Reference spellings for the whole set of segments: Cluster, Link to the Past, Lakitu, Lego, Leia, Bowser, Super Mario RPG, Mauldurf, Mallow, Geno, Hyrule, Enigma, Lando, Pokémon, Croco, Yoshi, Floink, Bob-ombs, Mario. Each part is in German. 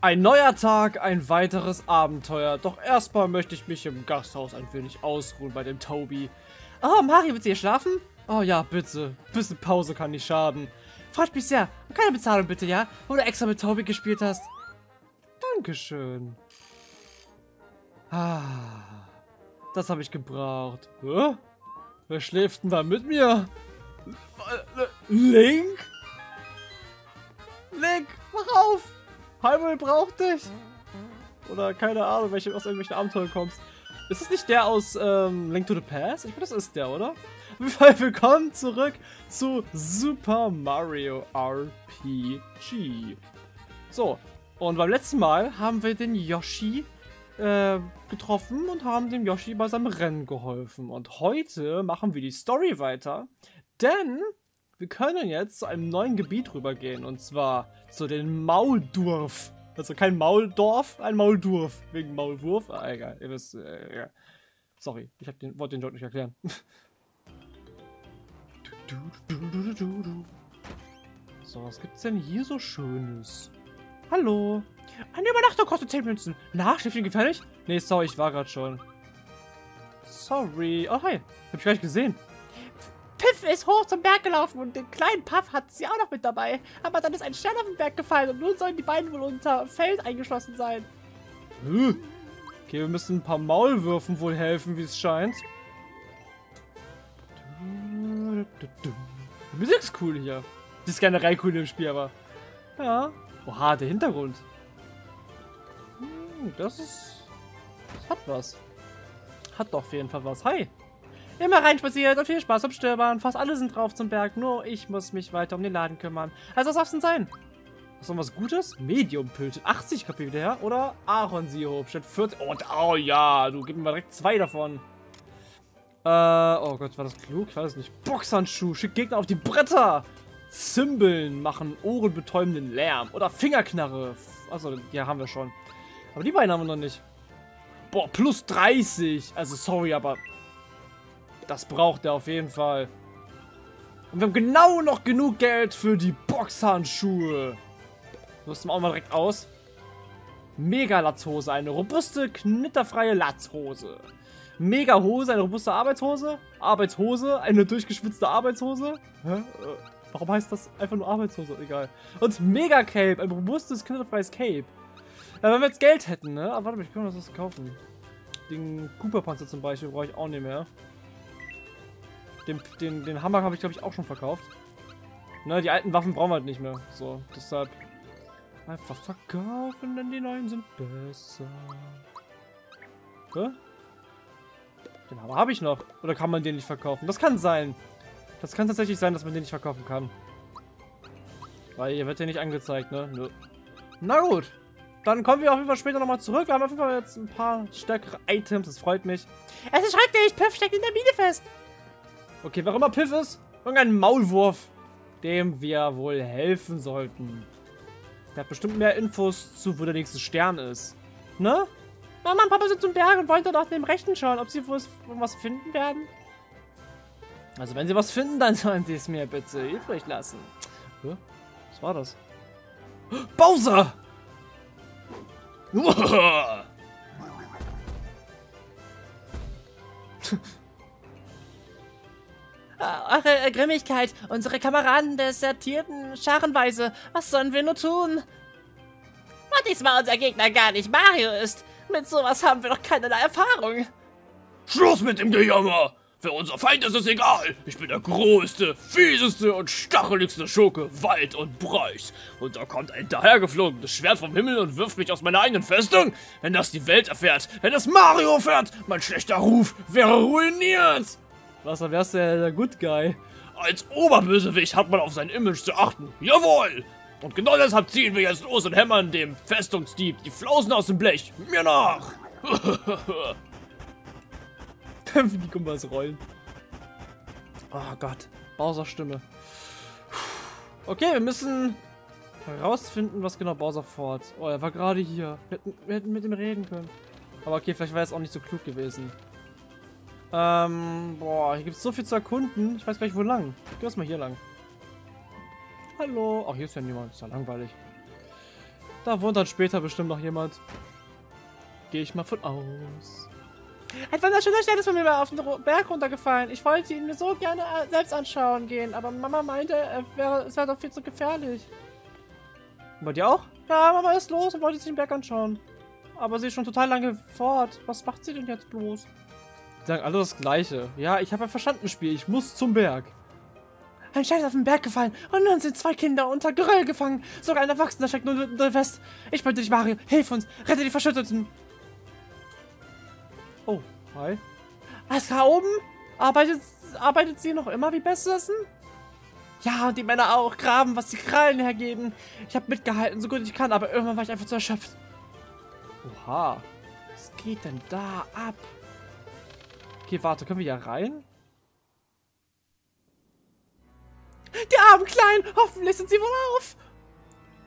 Ein neuer Tag, ein weiteres Abenteuer. Doch erstmal möchte ich mich im Gasthaus ein wenig ausruhen bei dem Tobi. Oh, Mario, willst du hier schlafen? Oh ja, bitte. Bisschen Pause kann nicht schaden. Freut mich sehr. Und keine Bezahlung bitte, ja? Wo du extra mit Tobi gespielt hast. Dankeschön. Ah, das habe ich gebraucht. Hä? Wer schläft denn da mit mir? Link? Link, mach auf! Hyrule braucht dich! Oder keine Ahnung, wenn du aus irgendwelchen Abenteuern kommst. Ist das nicht der aus Link to the Past? Ich glaube, das ist der, oder? Auf jeden Fall willkommen zurück zu Super Mario RPG. So, und beim letzten Mal haben wir den Yoshi getroffen und haben dem Yoshi bei seinem Rennen geholfen. Und heute machen wir die Story weiter, denn wir können jetzt zu einem neuen Gebiet rübergehen, und zwar zu den Mauldurf. Also kein Mauldorf, ein Mauldurf. Wegen Maulwurf. Ah, egal. Ihr wisst, egal. Sorry, ich wollte den Joke nicht erklären. So, was gibt's denn hier so Schönes? Hallo. Eine Übernachtung kostet 10 Münzen. Na, Schiffchen gefällig? Nee, sorry, ich war gerade schon. Sorry. Oh, hi. Hab ich gleich gesehen. Piff ist hoch zum Berg gelaufen und den kleinen Puff hat sie auch noch mit dabei. Aber dann ist ein Stern auf den Berg gefallen und nun sollen die beiden wohl unter Feld eingeschlossen sein. Okay, wir müssen ein paar Maulwürfen wohl helfen, wie es scheint. Die Musik ist cool hier. Die ist generell cool im Spiel, aber... Ja. Oha, der Hintergrund. Das ist... Das hat was. Hat doch auf jeden Fall was. Hi. Immer reinspaziert und viel Spaß beim Stöbern. Fast alle sind drauf zum Berg, nur ich muss mich weiter um den Laden kümmern. Also was darf's denn sein? Was noch was Gutes? Medium-Pilz, 80 KP wieder her. Oder Ahornsirup statt 40. Oh ja, du gib mir mal direkt 2 davon. Oh Gott, war das klug? Ich weiß es nicht. Boxhandschuh, schick Gegner auf die Bretter. Zimbeln machen ohrenbetäubenden Lärm. Oder Fingerknarre. Achso, die haben wir schon. Aber die beiden haben wir noch nicht. Boah, plus 30. Also sorry, aber... Das braucht er auf jeden Fall. Und wir haben genau noch genug Geld für die Boxhandschuhe. Rüsten wir auch mal direkt aus. Mega-Latzhose, eine robuste, knitterfreie Latzhose. Mega-Hose, eine robuste Arbeitshose. Arbeitshose, eine durchgeschwitzte Arbeitshose. Hä? Warum heißt das einfach nur Arbeitshose? Egal. Und Mega-Cape, ein robustes, knitterfreies Cape. Ja, wenn wir jetzt Geld hätten, ne? Aber warte mal, ich kann mir das kaufen. Den Cooper-Panzer zum Beispiel brauche ich auch nicht mehr. Den Hammer habe ich, glaube ich, auch schon verkauft. Ne, die alten Waffen brauchen wir halt nicht mehr. So, deshalb einfach verkaufen, denn die neuen sind besser. Hä? Den Hammer habe ich noch. Oder kann man den nicht verkaufen? Das kann sein. Das kann tatsächlich sein, dass man den nicht verkaufen kann. Weil hier wird ja nicht angezeigt, ne? Nö. Na gut. Dann kommen wir auf jeden Fall später nochmal zurück. Wir haben auf jeden Fall jetzt ein paar stärkere Items. Das freut mich. Es ist schrecklich. Piff steckt in der Mine fest. Okay, warum immer Piff ist? Irgendein Maulwurf, dem wir wohl helfen sollten. Der hat bestimmt mehr Infos zu, wo der nächste Stern ist. Ne? Mama und Papa sind zum Berg und wollten nach dem Rechten schauen, ob sie was finden werden. Also wenn sie was finden, dann sollen sie es mir bitte übrig lassen. Was war das? Bowser! Eure Grimmigkeit, unsere Kameraden desertierten scharenweise. Was sollen wir nur tun? War diesmal unser Gegner gar nicht Mario ist. Mit sowas haben wir doch keinerlei Erfahrung. Schluss mit dem Gejammer! Für unser Feind ist es egal. Ich bin der größte, fieseste und stacheligste Schurke weit und breit. Und da kommt ein dahergeflogenes Schwert vom Himmel und wirft mich aus meiner eigenen Festung. Wenn das die Welt erfährt, wenn das Mario erfährt, mein schlechter Ruf wäre ruiniert. Was, dann wärst du ja der Good Guy. Als Oberbösewicht hat man auf sein Image zu achten. Jawohl! Und genau deshalb ziehen wir jetzt los und hämmern dem Festungsdieb die Flausen aus dem Blech. Mir nach! Wie die Gumbas rollen. Oh Gott. Bowser Stimme. Okay, wir müssen herausfinden, was genau Bowser vorhat. Oh, er war gerade hier. Wir hätten mit ihm reden können. Aber okay, vielleicht war es auch nicht so klug gewesen. Boah, hier gibt es so viel zu erkunden. Ich weiß gar nicht, wo lang. Geh erst mal hier lang. Hallo. Ach, hier ist ja niemand. Ist ja langweilig. Da wohnt dann später bestimmt noch jemand. Gehe ich mal von aus. Ein wunderschöner Stern ist von mir auf den Berg runtergefallen. Ich wollte ihn mir so gerne selbst anschauen gehen, aber Mama meinte, es wäre doch viel zu gefährlich. Bei dir auch? Ja, Mama ist los und wollte sich den Berg anschauen. Aber sie ist schon total lange fort. Was macht sie denn jetzt bloß? Die sagen alle das Gleiche. Ja, ich habe ein verstandenes Spiel. Ich muss zum Berg. Ein Stein ist auf den Berg gefallen und nun sind zwei Kinder unter Geröll gefangen. Sogar ein Erwachsener steckt nun fest. Ich bitte dich, Mario. Hilf uns. Rette die Verschütteten. Oh, hi. Was da oben? Arbeitet sie noch immer wie Besserwissen? Ja, und die Männer auch. Graben, was die Krallen hergeben. Ich habe mitgehalten, so gut ich kann, aber irgendwann war ich einfach zu erschöpft. Oha. Was geht denn da ab? Okay, warte. Können wir hier rein? Die armen Kleinen! Hoffentlich sind sie wohl auf!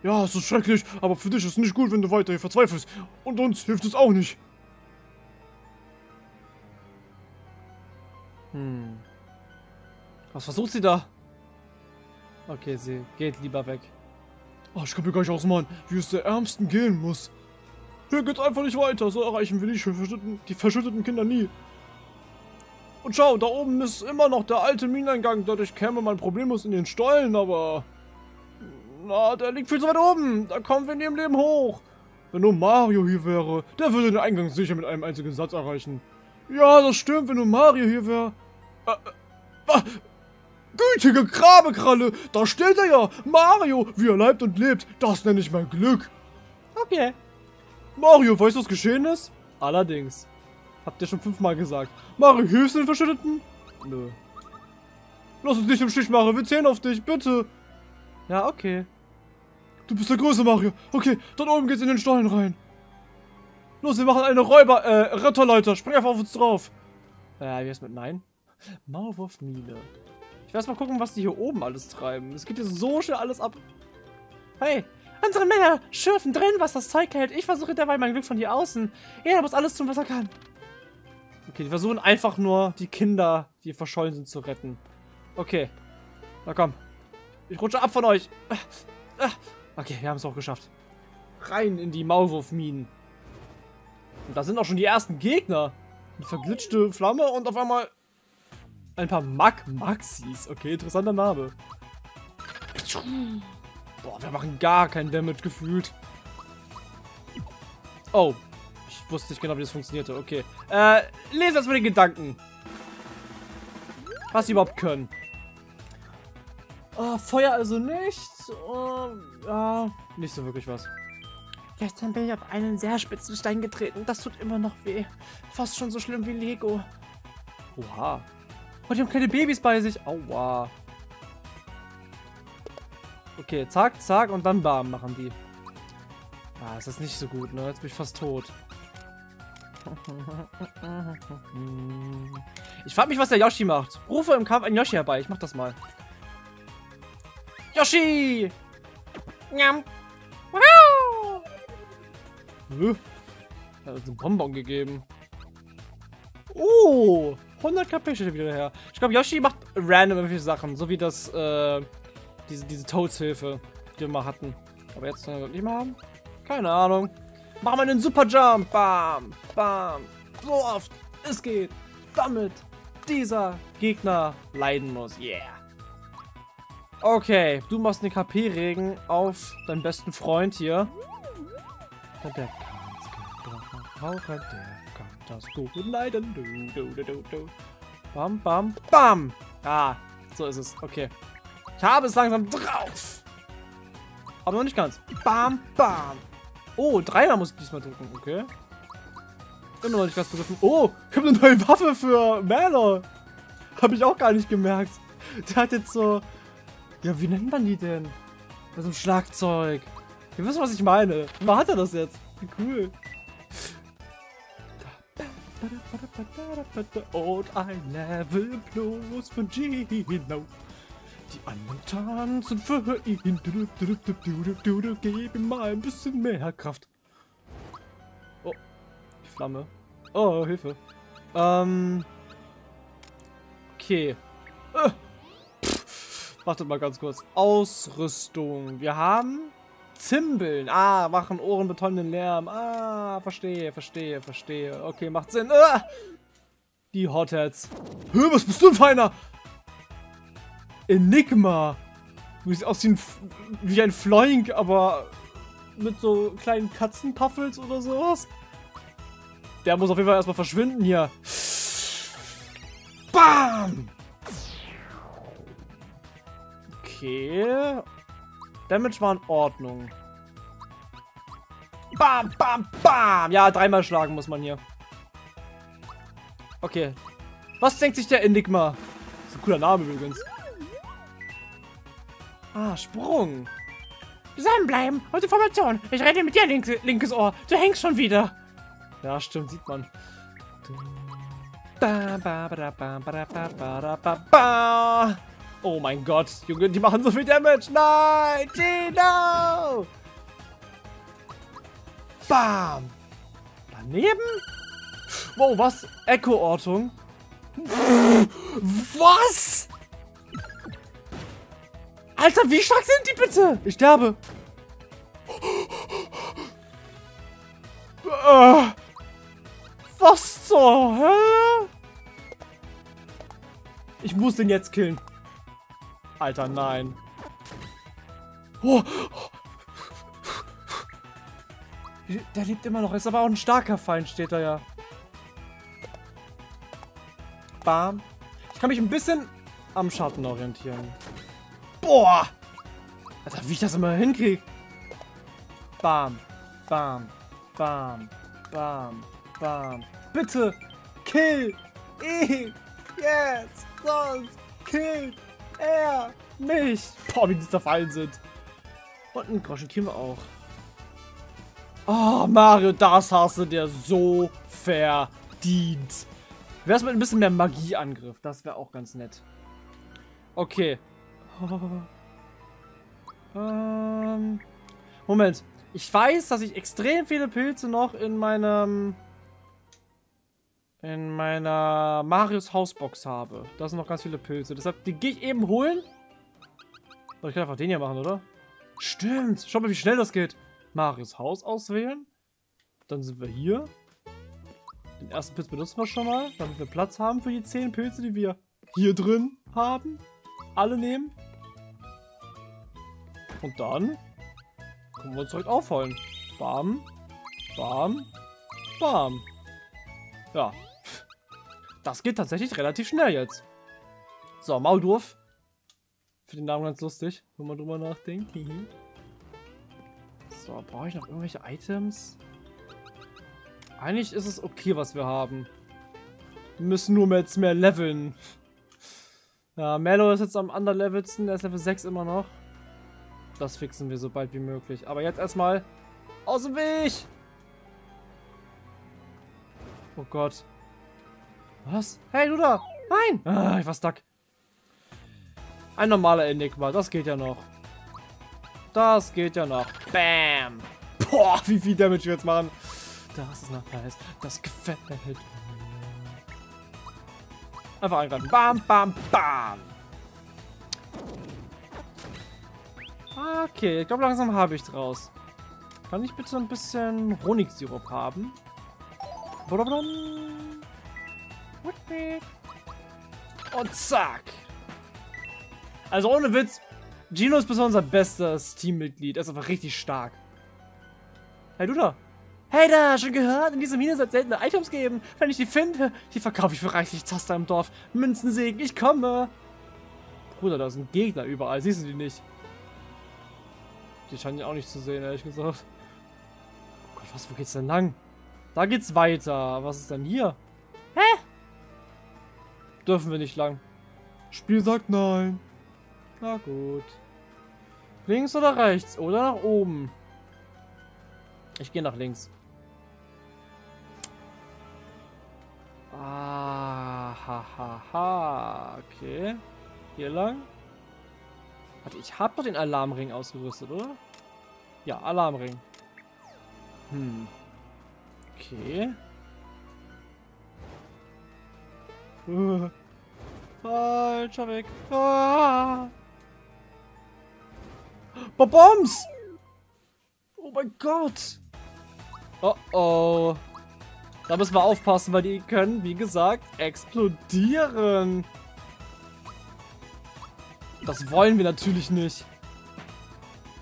Ja, es ist schrecklich, aber für dich ist es nicht gut, wenn du weiter hier verzweifelst. Und uns hilft es auch nicht. Hm. Was versucht sie da? Okay, sie geht lieber weg. Oh, ich kann mir gar nicht ausmalen, wie es der Ärmsten gehen muss. Hier geht's einfach nicht weiter, so erreichen wir die verschütteten Kinder nie. Und schau, da oben ist immer noch der alte Mineneingang, dadurch käme man problemlos in den Stollen, aber... Na, der liegt viel zu weit oben, da kommen wir in dem Leben hoch. Wenn nur Mario hier wäre, der würde den Eingang sicher mit einem einzigen Satz erreichen. Ja, das stimmt, wenn nur Mario hier wäre... Gütige Grabekralle, da steht er ja, Mario, wie er leibt und lebt, das nenne ich mein Glück. Okay. Mario, weißt du, was geschehen ist? Allerdings. Habt ihr schon 5-mal gesagt. Mario, hilfst du den Verschütteten? Nö. Lass uns nicht im Stich, Mario. Wir zählen auf dich, bitte. Ja, okay. Du bist der Größte, Mario. Okay, dort oben geht's in den Stollen rein. Los, wir machen eine Retterleiter. Spring einfach auf uns drauf. Wie ist mit Nein? Maulwurfminen. Ich will erst mal gucken, was die hier oben alles treiben. Es geht hier so schnell alles ab. Hey. Unsere Männer schürfen drin, was das Zeug hält. Ich versuche dabei mein Glück von hier außen. Jeder muss alles tun, was er kann. Okay, die versuchen einfach nur, die Kinder, die verschollen sind, zu retten. Okay. Na komm. Ich rutsche ab von euch. Okay, wir haben es auch geschafft. Rein in die Maulwurfminen. Und da sind auch schon die ersten Gegner. Eine verglitschte Flamme und auf einmal ein paar Maxis. Okay, interessanter Name. Boah, wir machen gar keinen Damage gefühlt. Oh. Ich wusste nicht genau, wie das funktionierte. Okay. Lesen erstmal den Gedanken. Was sie überhaupt können. Oh, Feuer also nicht. Oh, nicht so wirklich was. Gestern bin ich auf einen sehr spitzen Stein getreten. Das tut immer noch weh. Fast schon so schlimm wie Lego. Oha. Und die haben kleine Babys bei sich. Aua. Okay, zack, zack und dann bam machen die. Ah, das ist nicht so gut, ne? Jetzt bin ich fast tot. Ich frag mich, was der Yoshi macht. Rufe im Kampf einen Yoshi herbei. Ich mach das mal. Yoshi! Wow! Da hat uns einen Bonbon gegeben. Oh! 100 KP steht wieder her. Ich glaube, Yoshi macht random irgendwelche Sachen. So wie das, diese Toadshilfe, die wir mal hatten. Aber jetzt können wir nicht mehr haben. Keine Ahnung. Machen wir einen Super Jump. Bam. Bam. So oft es geht. Damit dieser Gegner leiden muss. Yeah. Okay. Du machst einen KP-Regen auf deinen besten Freund hier. Der kann das gut leiden. Bam, bam, bam. Ah, so ist es. Okay. Ich habe es langsam drauf. Aber noch nicht ganz. Bam, bam. Oh, 3-mal muss ich diesmal drücken. Okay. Ich bin noch nicht ganz begriffen. Oh, ich habe eine neue Waffe für Mallow. Habe ich auch gar nicht gemerkt. Der hat jetzt so... Ja, wie nennt man die denn? Mit so einem Schlagzeug. Ihr wisst, was ich meine. Wo hat er das jetzt? Wie cool. Und ein Level plus von Geno. Die anderen tanzen für ihn. Gib ihm mal ein bisschen mehr Kraft. Oh, die Flamme. Oh, Hilfe. Okay. Wartet mal ganz kurz. Ausrüstung. Wir haben Zimbeln. Ah, machen Ohren betäubenden Lärm. Ah, verstehe, verstehe, verstehe. Okay, macht Sinn. Ah! Die Hotheads. Hö, was bist du denn feiner? Enigma. Du siehst aus wie ein Floink, aber mit so kleinen Katzenpuffels oder sowas. Der muss auf jeden Fall erstmal verschwinden hier. Bam! Okay. Damage war in Ordnung. Bam, bam, bam! Ja, dreimal schlagen muss man hier. Okay. Was denkt sich der Enigma? Das ist ein cooler Name übrigens. Ah, Sprung. Zusammenbleiben und Information. Ich rede mit dir, linkes Ohr. Du hängst schon wieder. Ja, stimmt, sieht man. Oh mein Gott, Junge, die machen so viel Damage. Nein, Geno! Bam! Daneben? Wow, was? Echo-Ortung? Was? Alter, wie stark sind die bitte? Ich sterbe. Was zur Hölle? Ich muss den jetzt killen. Alter, nein. Oh. Der lebt immer noch. Ist aber auch ein starker Feind, steht da ja. Bam. Ich kann mich ein bisschen am Schatten orientieren. Boah! Alter, wie ich das immer hinkriege. Bam. Bam. Bam. Bam. Bam. Bitte. Kill. Yes. Sonst. Kill. Er. Mich. Boah, wie die zerfallen sind. Und einen Groschen kriegen wir auch. Oh, Mario, das hast du dir so verdient. Wäre es mit ein bisschen mehr Magieangriff. Das wäre auch ganz nett. Okay. Moment. Ich weiß, dass ich extrem viele Pilze noch in meinem... in meiner Marios Hausbox habe. Da sind noch ganz viele Pilze. Deshalb, die gehe ich eben holen. So, ich kann einfach den hier machen, oder? Stimmt. Schau mal, wie schnell das geht. Marios Haus auswählen. Dann sind wir hier. Den ersten Pilz benutzen wir schon mal, damit wir Platz haben für die 10 Pilze, die wir hier drin haben. Alle nehmen. Und dann können wir uns direkt aufholen. Bam. Bam. Bam. Ja. Das geht tatsächlich relativ schnell jetzt. So, Mauldurf. Für den Namen ganz lustig, wenn man drüber nachdenkt. So, brauche ich noch irgendwelche Items? Eigentlich ist es okay, was wir haben. Wir müssen nur jetzt mehr leveln. Ja, Mallow ist jetzt am underlevelsten. Der ist Level 6 immer noch. Das fixen wir so bald wie möglich. Aber jetzt erstmal aus dem Weg! Oh Gott. Was? Hey, du da! Nein! Ah, ich war stuck. Ein normaler Enigma. Das geht ja noch. Das geht ja noch. Bam! Boah, wie viel Damage wir jetzt machen. Das ist nice. Das gefällt mir. Einfach angreifen. Bam, bam, bam. Okay, ich glaube langsam habe ich draus. Kann ich bitte ein bisschen Honigsirup haben? Und zack. Also ohne Witz. Geno ist bisher unser bestes Teammitglied. Er ist einfach richtig stark. Hey, du da. Hey da, schon gehört? In dieser Mine soll es seltene Items geben. Wenn ich die finde, die verkaufe ich für reichlich Zaster im Dorf. Münzensägen, ich komme. Bruder, da sind Gegner überall. Siehst du die nicht? Die scheinen die auch nicht zu sehen, ehrlich gesagt. Oh Gott, was? Wo geht's denn lang? Da geht's weiter. Was ist denn hier? Hä? Dürfen wir nicht lang. Spiel sagt nein. Na gut. Links oder rechts? Oder nach oben? Ich gehe nach links. Ah, ha, ha, ha. Okay. Hier lang. Warte, ich habe doch den Alarmring ausgerüstet, oder? Ja, Alarmring. Hm. Okay. Falscher Weg. Ah. Bob-ombs! Oh mein Gott. Oh oh. Da müssen wir aufpassen, weil die können, wie gesagt, explodieren. Das wollen wir natürlich nicht.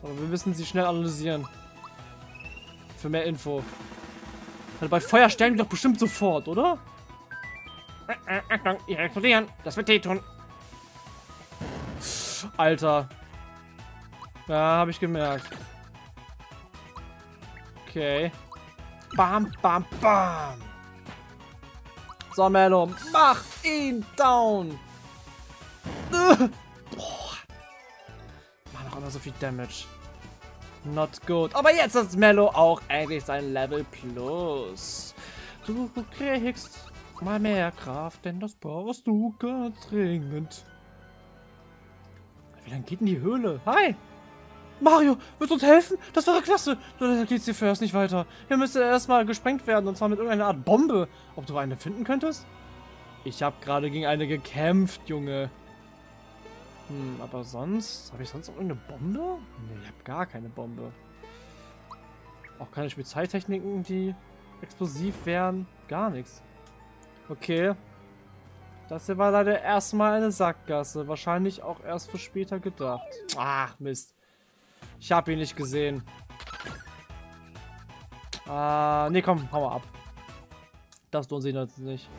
Aber wir müssen sie schnell analysieren. Für mehr Info. Also bei Feuer stellen wir doch bestimmt sofort, oder? Achtung, ich explodieren. Das wird weh tun. Alter. Ja, habe ich gemerkt. Okay. Bam, bam, bam. So, Mallow, mach ihn down. Boah. Mach auch immer so viel Damage. Not good. Aber jetzt ist Mallow auch eigentlich sein Level Plus. Du kriegst mal mehr Kraft, denn das brauchst du ganz dringend. Wie lange geht in die Höhle? Hi! Mario, willst du uns helfen? Das wäre klasse. Da geht's dir first nicht weiter. Hier müsste erstmal gesprengt werden, und zwar mit irgendeiner Art Bombe. Ob du eine finden könntest? Ich habe gerade gegen eine gekämpft, Junge. Hm, aber sonst... Habe ich sonst noch irgendeine Bombe? Ne, ich habe gar keine Bombe. Auch keine Spezialtechniken, die explosiv wären. Gar nichts. Okay. Das hier war leider erstmal eine Sackgasse. Wahrscheinlich auch erst für später gedacht. Ach, Mist. Ich habe ihn nicht gesehen. Nee, komm, hau mal ab. Das tun sie jetzt nicht.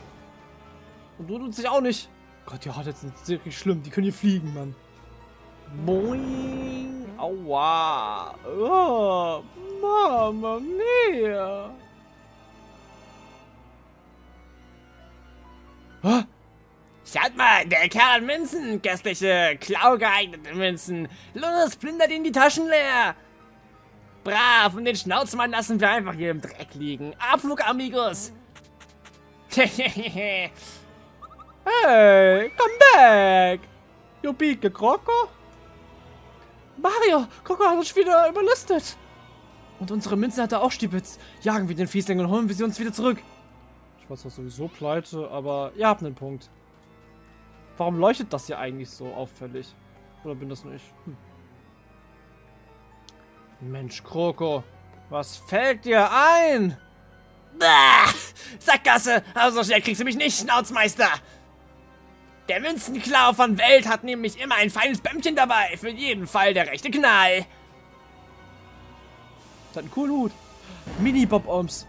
Und du tust dich auch nicht. Gott, die hat jetzt wirklich schlimm. Die können hier fliegen, Mann. Boing. Aua. Oh, Mama mia. Ah. Schaut mal, der Kerl hat Münzen, köstliche, klaugeeignete Münzen. Los, plündert ihn die Taschen leer. Brav, und den Schnauzmann lassen wir einfach hier im Dreck liegen. Abflug, Amigos. Hey, come back. You big Croco? Mario, Croco hat uns wieder überlistet. Und unsere Münzen hat er auch stibitzt. Jagen wir den Fiesling und holen wir sie uns wieder zurück. Ich weiß, das sowieso pleite, aber ihr habt einen Punkt. Warum leuchtet das hier eigentlich so auffällig? Oder bin das nur ich? Hm. Mensch, Croco, was fällt dir ein? Bah, Sackgasse, aber so schnell kriegst du mich nicht, Schnauzmeister. Der Münzenklau von Welt hat nämlich immer ein feines Bämmchen dabei. Für jeden Fall der rechte Knall. Das hat einen coolen Hut. Mini-Bob-ombs.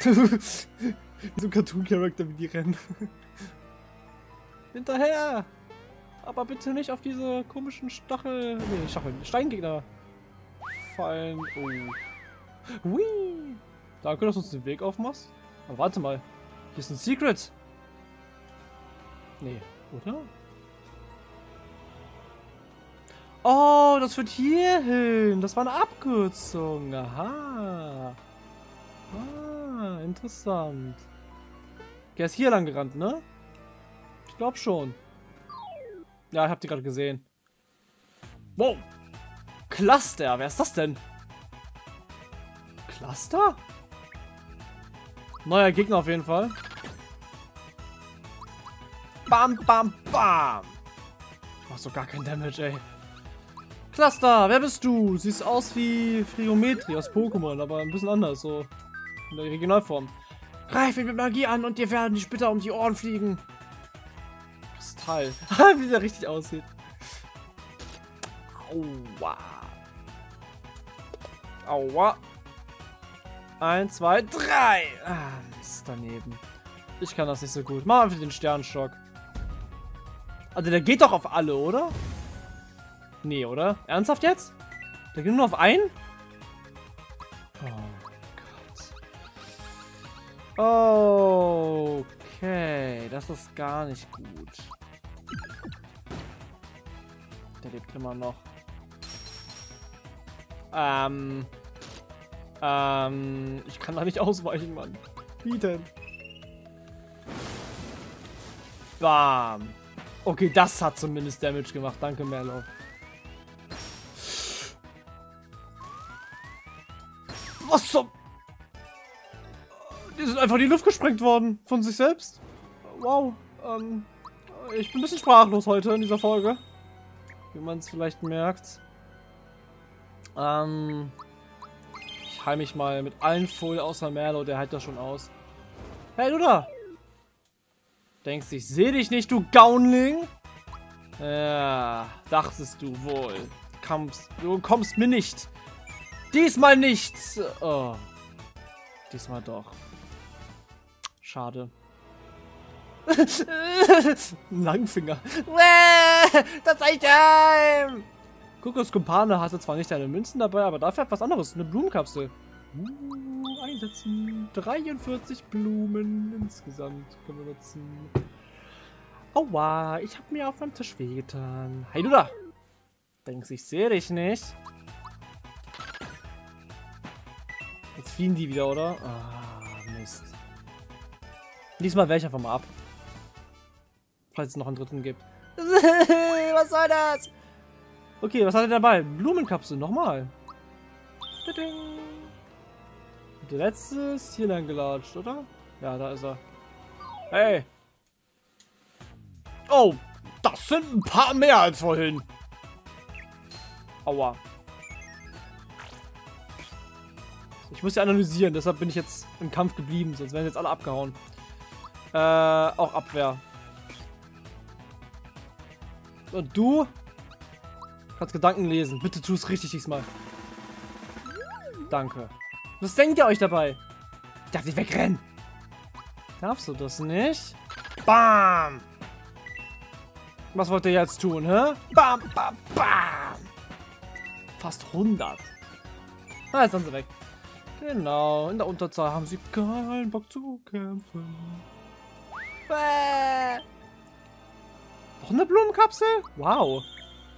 So ein Cartoon-Charakter, wie die rennen. Hinterher! Aber bitte nicht auf diese komischen Steingegner fallen. Oh. Hui! Danke, dass du uns den Weg aufmachst. Aber warte mal. Hier ist ein Secret. Nee, oder? Oh, das führt hier hin. Das war eine Abkürzung. Aha. Ah, interessant. Der ist hier lang gerannt, ne? Ich glaub schon. Ja, ich hab die gerade gesehen. Wow. Cluster, wer ist das denn? Cluster? Neuer Gegner auf jeden Fall. Bam, bam, bam. Ich mach so gar keinen Damage, ey. Cluster, wer bist du? Siehst aus wie Friometri aus Pokémon, aber ein bisschen anders, so. In der Regionalform. Greif ihn mit Magie an und dir werden die Splitter um die Ohren fliegen. Kristall. Wie der richtig aussieht. Aua. Aua. 1, 2, 3. Ah, Mist, daneben. Ich kann das nicht so gut. Machen wir den Sternenschock. Also der geht doch auf alle, oder? Nee, oder? Ernsthaft jetzt? Der geht nur auf einen? Oh Gott. Oh. Okay, das ist gar nicht gut. Der lebt immer noch. Ich kann da nicht ausweichen, Mann. Wie denn? Bam. Okay, das hat zumindest Damage gemacht. Danke, Mallow. Was zum... Die sind einfach in die Luft gesprengt worden von sich selbst. Wow. Ich bin ein bisschen sprachlos heute in dieser Folge. Wie man es vielleicht merkt. Ich heile mich mal mit allen voll, außer Mallow, der heilt das schon aus. Hey, du da! Denkst du, ich sehe dich nicht, du Gaunling? Ja, dachtest du wohl. Du kommst mir nicht. Diesmal nicht. Oh. Diesmal doch. Schade. Langfinger. Das reicht einem. Kokos Kumpane hatte zwar nicht deine Münzen dabei, aber dafür hat was anderes. Eine Blumenkapsel. Einsetzen. 43 Blumen insgesamt können wir nutzen. Aua, ich habe mir auf meinem Tisch wehgetan. Hey, du da! Denkst, ich sehe dich nicht? Jetzt fliehen die wieder, oder? Ah, Mist. Diesmal wäre ich einfach mal ab. Falls es noch einen dritten gibt. Was soll das? Okay, was hat er dabei? Blumenkapsel, nochmal. Und der letzte ist hier lang gelatscht, oder? Ja, da ist er. Hey! Oh, das sind ein paar mehr als vorhin. Aua. Ich muss ja analysieren, deshalb bin ich jetzt im Kampf geblieben, sonst wären jetzt alle abgehauen. Auch Abwehr. Und du kannst Gedanken lesen. Bitte tu es richtig diesmal. Danke. Was denkt ihr euch dabei? Ich darf nicht wegrennen. Darfst du das nicht? Bam! Was wollt ihr jetzt tun, hä? Bam, bam, bam! Fast 100. Na, jetzt sind sie weg. Genau, in der Unterzahl haben sie keinen Bock zu kämpfen. Noch eine Blumenkapsel? Wow.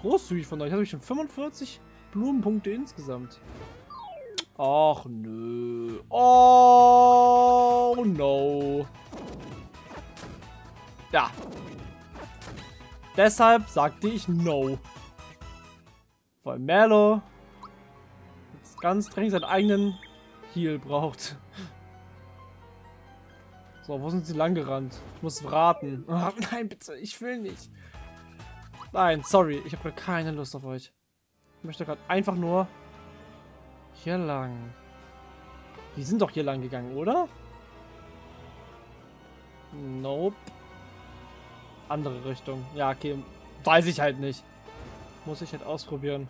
Großzügig von euch. Ich habe schon 45 Blumenpunkte insgesamt. Ach nö. Oh no. Ja. Deshalb sagte ich no. Weil Mallow jetzt ganz dringend seinen eigenen Heal braucht. So, wo sind sie lang gerannt? Ich muss raten. Oh, nein, bitte, ich will nicht. Nein, sorry, ich habe keine Lust auf euch. Ich möchte gerade einfach nur hier lang. Die sind doch hier lang gegangen, oder? Nope. Andere Richtung. Ja, okay. Weiß ich halt nicht. Muss ich halt ausprobieren.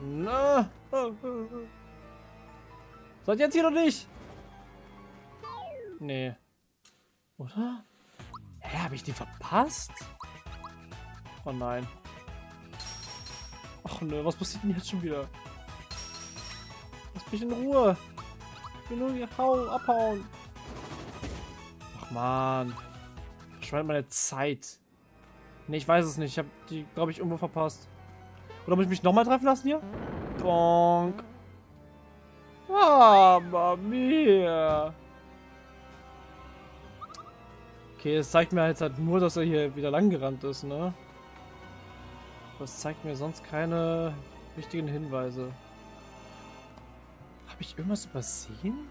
Na. Seid ihr jetzt hier noch nicht? Nee. Oder? Hä, habe ich die verpasst? Oh nein. Ach nö, was passiert denn jetzt schon wieder? Lass mich in Ruhe. Ich will nur hier abhauen. Ach man. Verschwendet meine Zeit. Nee, ich weiß es nicht. Ich habe die, glaube ich, irgendwo verpasst. Oder muss ich mich nochmal treffen lassen hier? Bonk. Mama mia. Okay, es zeigt mir jetzt halt nur, dass er hier wieder lang gerannt ist, ne? Das zeigt mir sonst keine wichtigen Hinweise. Habe ich irgendwas übersehen?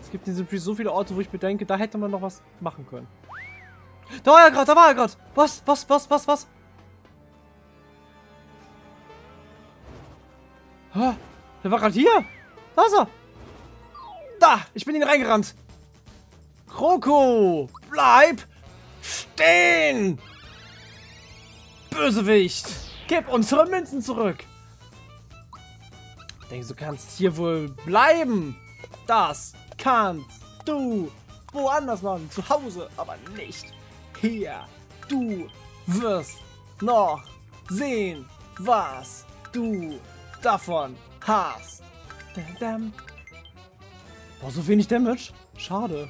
Es gibt in diesem Spiel so viele Orte, wo ich bedenke, da hätte man noch was machen können. Da war er gerade, da war er gerade! Was? Hä? Der war gerade hier! Da ist er! Da! Ich bin ihn reingerannt! Croco! Bleib stehen! Bösewicht! Gib unsere Münzen zurück! Ich denke, du kannst hier wohl bleiben! Das kannst du woanders machen, zu Hause, aber nicht hier. Du wirst noch sehen, was du davon hast. Damn. Boah, so wenig Damage? Schade.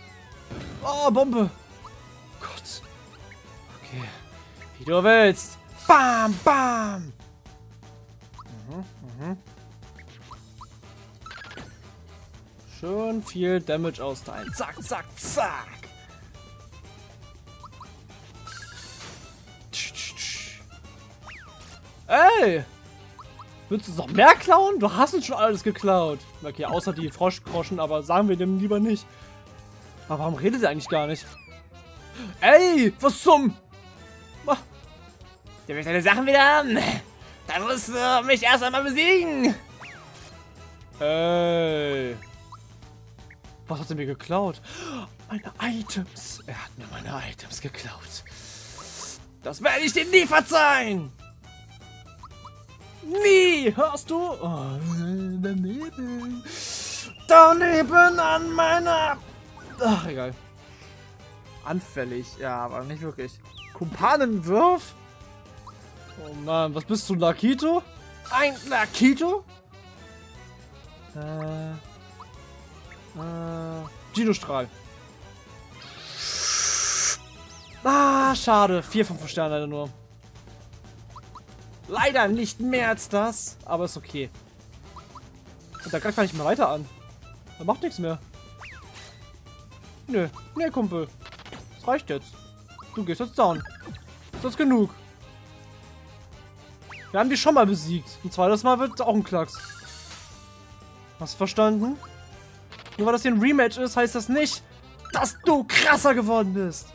Oh, Bombe. Gott. Okay. Wie du willst. Bam, bam. Schön viel Damage austeilen. Zack, zack, zack. Ey! Willst du noch mehr klauen? Du hast uns schon alles geklaut. Okay, außer die Froschgroschen, aber sagen wir dem lieber nicht. Aber warum redet er eigentlich gar nicht? Ey! Was zum... Boah. Du willst deine Sachen wieder haben? Dann musst du mich erst einmal besiegen. Hey. Was hat er mir geklaut? Meine Items. Er hat mir meine Items geklaut. Das werde ich dir nie verzeihen. Nie. Hörst du? Oh, daneben. Daneben an meiner... Ach, egal. Anfällig. Ja, aber nicht wirklich. Kumpanenwurf? Oh Mann, was bist du, Lakitu? Ein Lakitu? Geno-Strahl. Ah, schade. 4 von 5 Sternen leider nur. Leider nicht mehr als das, aber ist okay. Und da greift gar nicht mehr weiter an. Da macht nichts mehr. Nö, nee, Kumpel. Das reicht jetzt. Du gehst jetzt down. Das ist genug. Wir haben die schon mal besiegt. Und zwar das Mal wird auch ein Klacks. Hast du verstanden? Nur weil das hier ein Rematch ist, heißt das nicht, dass du krasser geworden bist.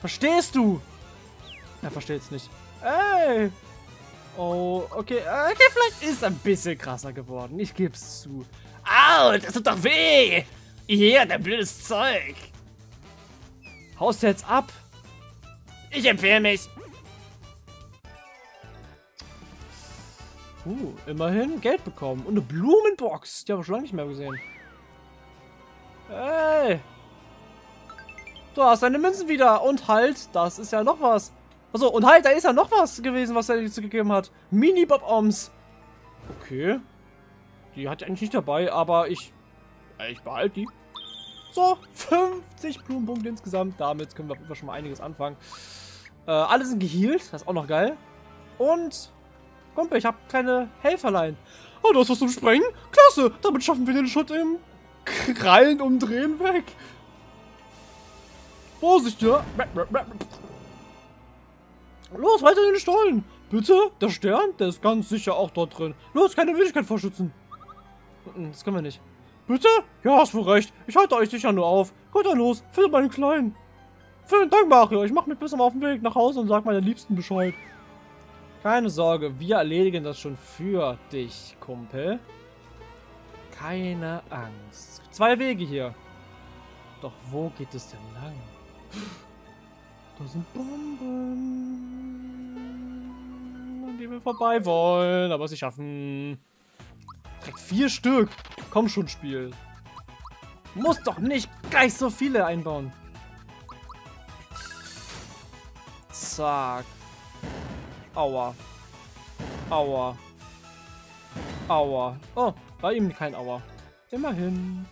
Verstehst du? Er versteht's nicht. Ey! Oh, okay. Okay, vielleicht ist ein bisschen krasser geworden. Ich geb's zu. Au, das tut doch weh! Ja, dein blödes Zeug. Haust du jetzt ab? Ich empfehle mich. Immerhin Geld bekommen. Und eine Blumenbox. Die habe ich schon lange nicht mehr gesehen. Hey. Du hast deine Münzen wieder. Und halt, das ist ja noch was. Achso, und halt, da ist ja noch was gewesen, was er dir gegeben hat. Mini Bob-ombs. Okay. Die hatte ich eigentlich nicht dabei, aber ich behalte die. So, 50 Blumenpunkte insgesamt. Damit können wir auf jeden Fall schon mal einiges anfangen. Alle sind gehealt. Das ist auch noch geil. Und... Kumpel, ich habe keine Helferlein. Oh, du hast was zum Sprengen? Klasse, damit schaffen wir den Schutt im Krallen umdrehen weg. Vorsicht, ja. Los, weiter in den Stollen. Bitte, der Stern, der ist ganz sicher auch dort drin. Los, keine Möglichkeit vorschützen. Das können wir nicht. Bitte? Ja, hast wohl recht. Ich halte euch sicher nur auf. Geht dann los, findet meinen Kleinen. Vielen Dank, Mario. Ich mache mich bis auf den Weg nach Hause und sage meiner Liebsten Bescheid. Keine Sorge, wir erledigen das schon für dich, Kumpel. Keine Angst. 2 Wege hier. Doch wo geht es denn lang? Da sind Bomben, an die wir vorbei wollen, aber sie schaffen. Direkt 4 Stück. Komm schon, Spiel. Muss doch nicht gleich so viele einbauen. Zack. Aua. Aua. Aua. Oh, bei ihm kein Aua. Immerhin.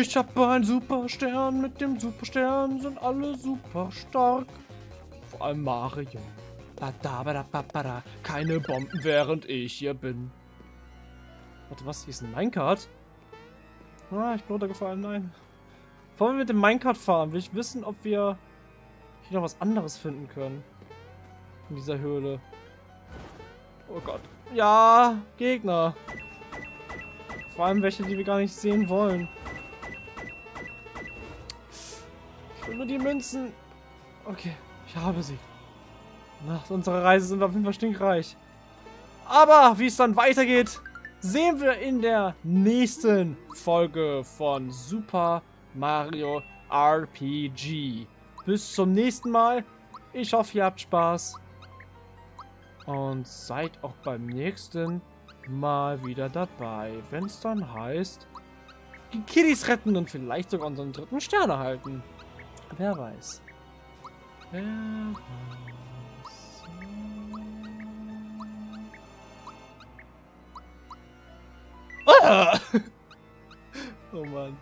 Ich habe einen Superstern. Mit dem Superstern sind alle super stark. Vor allem Mario. Keine Bomben, während ich hier bin. Warte, was? Hier ist ein Minecart? Ah, ich bin runtergefallen. Nein. Bevor wir mit dem Minecart fahren, will ich wissen, ob wir... noch was anderes finden können in dieser Höhle. Oh Gott. Ja, Gegner. Vor allem welche, die wir gar nicht sehen wollen. Ich will nur die Münzen. Okay, ich habe sie. Nach unserer Reise sind wir auf jeden Fall stinkreich. Aber wie es dann weitergeht, sehen wir in der nächsten Folge von Super Mario RPG. Bis zum nächsten Mal. Ich hoffe, ihr habt Spaß. Und seid auch beim nächsten Mal wieder dabei. Wenn es dann heißt, die Kiddies retten und vielleicht sogar unseren 3. Stern erhalten. Wer weiß. Wer weiß. Ah! Oh Mann.